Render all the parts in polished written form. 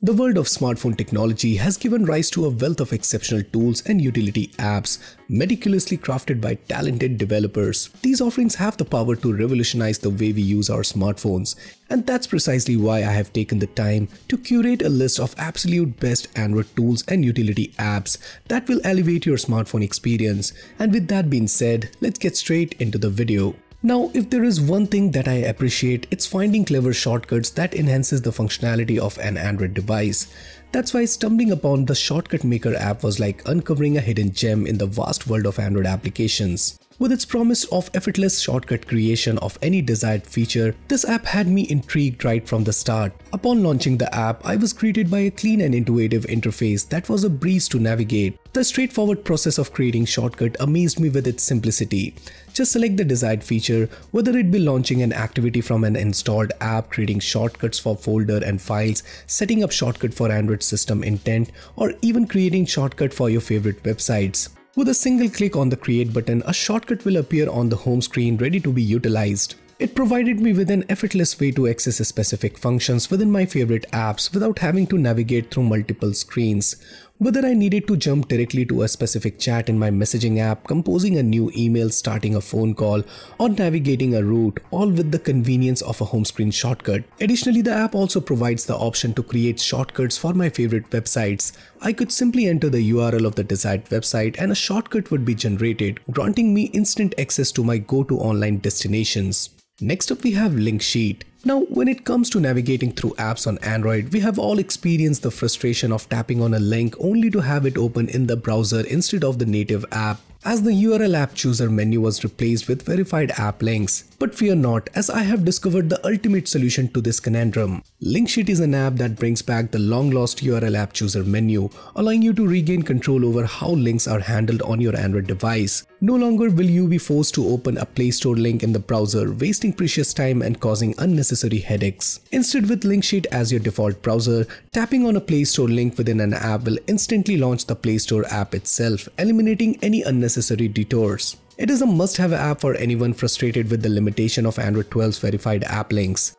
The world of smartphone technology has given rise to a wealth of exceptional tools and utility apps meticulously crafted by talented developers. These offerings have the power to revolutionize the way we use our smartphones, and that's precisely why I have taken the time to curate a list of absolute best Android tools and utility apps that will elevate your smartphone experience. And with that being said, let's get straight into the video. Now, if there is one thing that I appreciate, it's finding clever shortcuts that enhances the functionality of an Android device. That's why stumbling upon the Shortcut Maker app was like uncovering a hidden gem in the vast world of Android applications. With its promise of effortless shortcut creation of any desired feature, this app had me intrigued right from the start. Upon launching the app, I was greeted by a clean and intuitive interface that was a breeze to navigate. The straightforward process of creating shortcut amazed me with its simplicity. Just select the desired feature, whether it be launching an activity from an installed app, creating shortcuts for folder and files, setting up shortcut for Android system intent, or even creating shortcut for your favorite websites. With a single click on the create button, a shortcut will appear on the home screen ready to be utilized. It provided me with an effortless way to access specific functions within my favorite apps without having to navigate through multiple screens. Whether I needed to jump directly to a specific chat in my messaging app, composing a new email, starting a phone call, or navigating a route, all with the convenience of a home screen shortcut. Additionally, the app also provides the option to create shortcuts for my favorite websites. I could simply enter the URL of the desired website and a shortcut would be generated, granting me instant access to my go-to online destinations. Next up, we have LinkSheet. Now, when it comes to navigating through apps on Android, we have all experienced the frustration of tapping on a link only to have it open in the browser instead of the native app, as the URL app chooser menu was replaced with verified app links. But fear not, as I have discovered the ultimate solution to this conundrum. LinkSheet is an app that brings back the long-lost URL app chooser menu, allowing you to regain control over how links are handled on your Android device. No longer will you be forced to open a Play Store link in the browser, wasting precious time and causing unnecessary headaches. Instead, with LinkSheet as your default browser, tapping on a Play Store link within an app will instantly launch the Play Store app itself, eliminating any unnecessary detours. It is a must-have app for anyone frustrated with the limitation of Android 12's verified app links.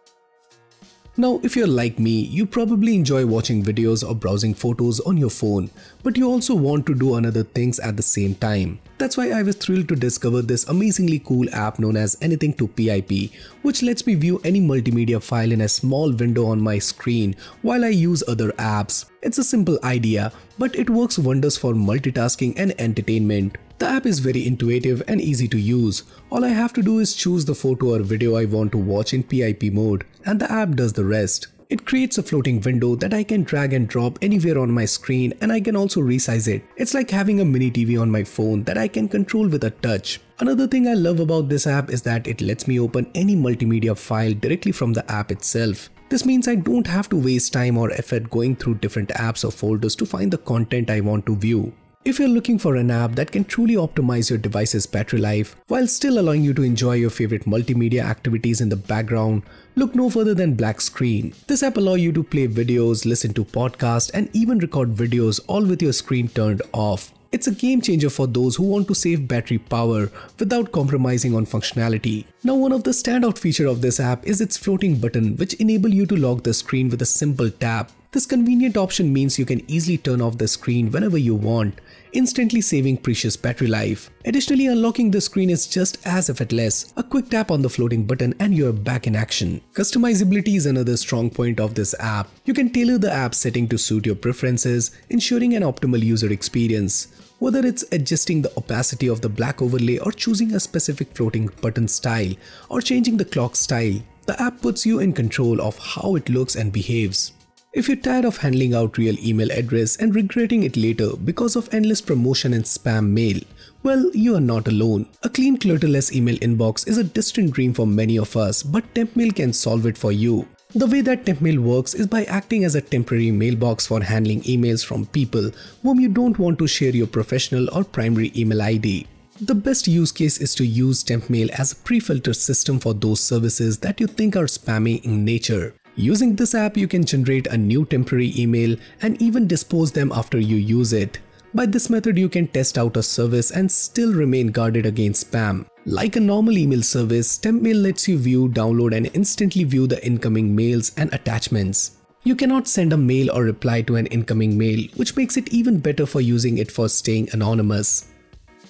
Now, if you're like me, you probably enjoy watching videos or browsing photos on your phone, but you also want to do another things at the same time. That's why I was thrilled to discover this amazingly cool app known as Anything to PIP, which lets me view any multimedia file in a small window on my screen while I use other apps. It's a simple idea, but it works wonders for multitasking and entertainment. The app is very intuitive and easy to use. All I have to do is choose the photo or video I want to watch in PIP mode, and the app does the rest. It creates a floating window that I can drag and drop anywhere on my screen, and I can also resize it. It's like having a mini TV on my phone that I can control with a touch. Another thing I love about this app is that it lets me open any multimedia file directly from the app itself. This means I don't have to waste time or effort going through different apps or folders to find the content I want to view. If you're looking for an app that can truly optimize your device's battery life while still allowing you to enjoy your favorite multimedia activities in the background, look no further than Black Screen. This app allows you to play videos, listen to podcasts, and even record videos, all with your screen turned off. It's a game changer for those who want to save battery power without compromising on functionality. Now, one of the standout features of this app is its floating button, which enables you to lock the screen with a simple tap. This convenient option means you can easily turn off the screen whenever you want, instantly saving precious battery life. Additionally, unlocking the screen is just as effortless. A quick tap on the floating button and you're back in action. Customizability is another strong point of this app. You can tailor the app setting to suit your preferences, ensuring an optimal user experience. Whether it's adjusting the opacity of the black overlay or choosing a specific floating button style or changing the clock style, the app puts you in control of how it looks and behaves. If you're tired of handing out real email address and regretting it later because of endless promotion and spam mail, well, you are not alone. A clean, clutterless email inbox is a distant dream for many of us, but TempMail can solve it for you. The way that TempMail works is by acting as a temporary mailbox for handling emails from people whom you don't want to share your professional or primary email ID. The best use case is to use TempMail as a pre-filter system for those services that you think are spammy in nature. Using this app, you can generate a new temporary email and even dispose them after you use it. By this method, you can test out a service and still remain guarded against spam. Like a normal email service, TempMail lets you view, download, and instantly view the incoming mails and attachments. You cannot send a mail or reply to an incoming mail, which makes it even better for using it for staying anonymous.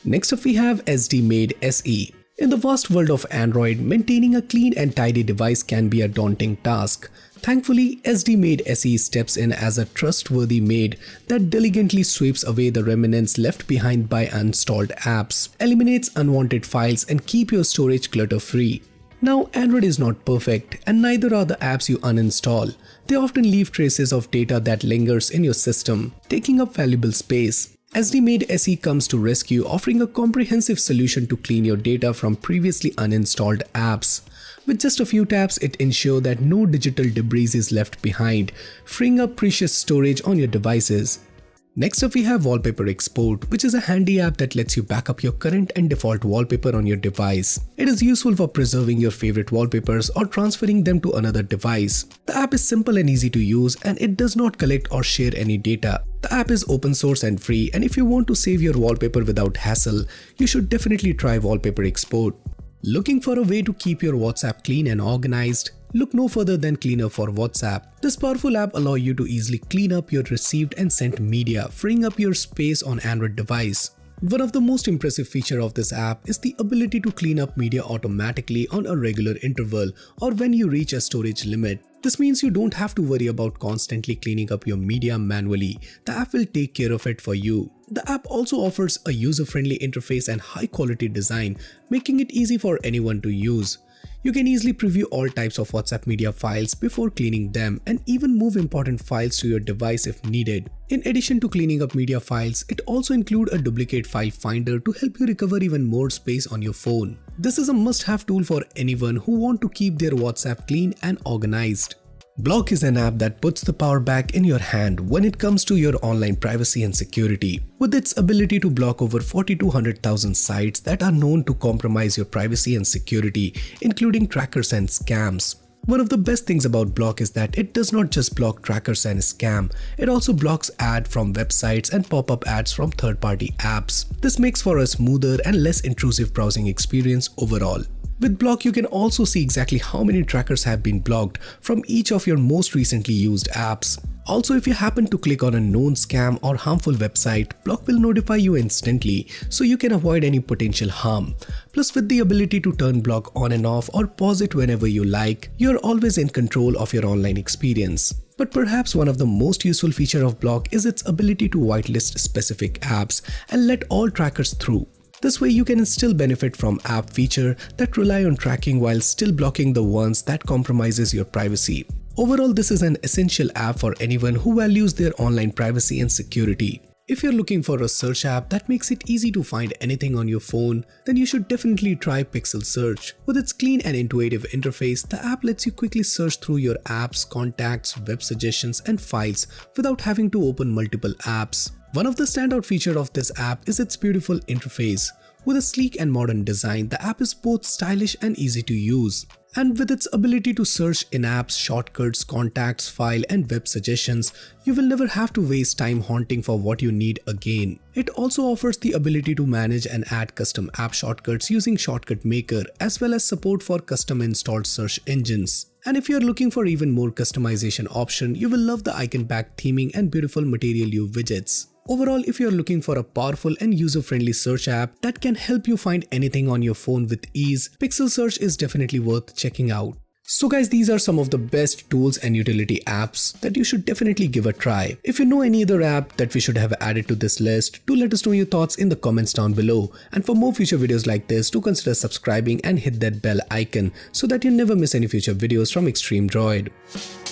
Next up we have SD Maid SE. In the vast world of Android, maintaining a clean and tidy device can be a daunting task. Thankfully, SD Maid SE steps in as a trustworthy maid that diligently sweeps away the remnants left behind by uninstalled apps, eliminates unwanted files, and keep your storage clutter-free. Now, Android is not perfect, and neither are the apps you uninstall. They often leave traces of data that lingers in your system, taking up valuable space. SD Maid SE comes to rescue, offering a comprehensive solution to clean your data from previously uninstalled apps. With just a few taps, it ensures that no digital debris is left behind, freeing up precious storage on your devices. Next up we have Wallpaper Export, which is a handy app that lets you back up your current and default wallpaper on your device. It is useful for preserving your favorite wallpapers or transferring them to another device. The app is simple and easy to use, and it does not collect or share any data. The app is open source and free, and if you want to save your wallpaper without hassle, you should definitely try Wallpaper Export. Looking for a way to keep your WhatsApp clean and organized? Look no further than Cleaner for WhatsApp. This powerful app allows you to easily clean up your received and sent media, freeing up your space on Android device. One of the most impressive features of this app is the ability to clean up media automatically on a regular interval or when you reach a storage limit. This means you don't have to worry about constantly cleaning up your media manually. The app will take care of it for you. The app also offers a user-friendly interface and high-quality design, making it easy for anyone to use. You can easily preview all types of WhatsApp media files before cleaning them and even move important files to your device if needed. In addition to cleaning up media files, it also includes a duplicate file finder to help you recover even more space on your phone. This is a must-have tool for anyone who wants to keep their WhatsApp clean and organized. Block is an app that puts the power back in your hand when it comes to your online privacy and security. With its ability to block over 4,200,000 sites that are known to compromise your privacy and security, including trackers and scams. One of the best things about Block is that it does not just block trackers and scam, it also blocks ads from websites and pop-up ads from third-party apps. This makes for a smoother and less intrusive browsing experience overall. With Block, you can also see exactly how many trackers have been blocked from each of your most recently used apps. Also, if you happen to click on a known scam or harmful website, Block will notify you instantly, so you can avoid any potential harm. Plus, with the ability to turn Block on and off or pause it whenever you like, you're always in control of your online experience. But perhaps one of the most useful features of Block is its ability to whitelist specific apps and let all trackers through. This way you can still benefit from app features that rely on tracking while still blocking the ones that compromises your privacy. Overall, this is an essential app for anyone who values their online privacy and security. If you're looking for a search app that makes it easy to find anything on your phone, then you should definitely try Pixel Search. With its clean and intuitive interface, the app lets you quickly search through your apps, contacts, web suggestions, and files without having to open multiple apps. One of the standout features of this app is its beautiful interface. With a sleek and modern design, the app is both stylish and easy to use. And with its ability to search in-apps, shortcuts, contacts, file, and web suggestions, you will never have to waste time hunting for what you need again. It also offers the ability to manage and add custom app shortcuts using Shortcut Maker, as well as support for custom installed search engines. And if you're looking for even more customization option, you will love the icon-backed theming and beautiful Material U widgets. Overall, if you're looking for a powerful and user-friendly search app that can help you find anything on your phone with ease, Pixel Search is definitely worth checking out. So guys, these are some of the best tools and utility apps that you should definitely give a try. If you know any other app that we should have added to this list, do let us know your thoughts in the comments down below. And for more future videos like this, do consider subscribing and hit that bell icon so that you never miss any future videos from XtremeDroid.